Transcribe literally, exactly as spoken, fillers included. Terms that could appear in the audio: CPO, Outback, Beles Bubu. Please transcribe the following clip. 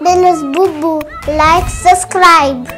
Beles Bubu, like, subscribe.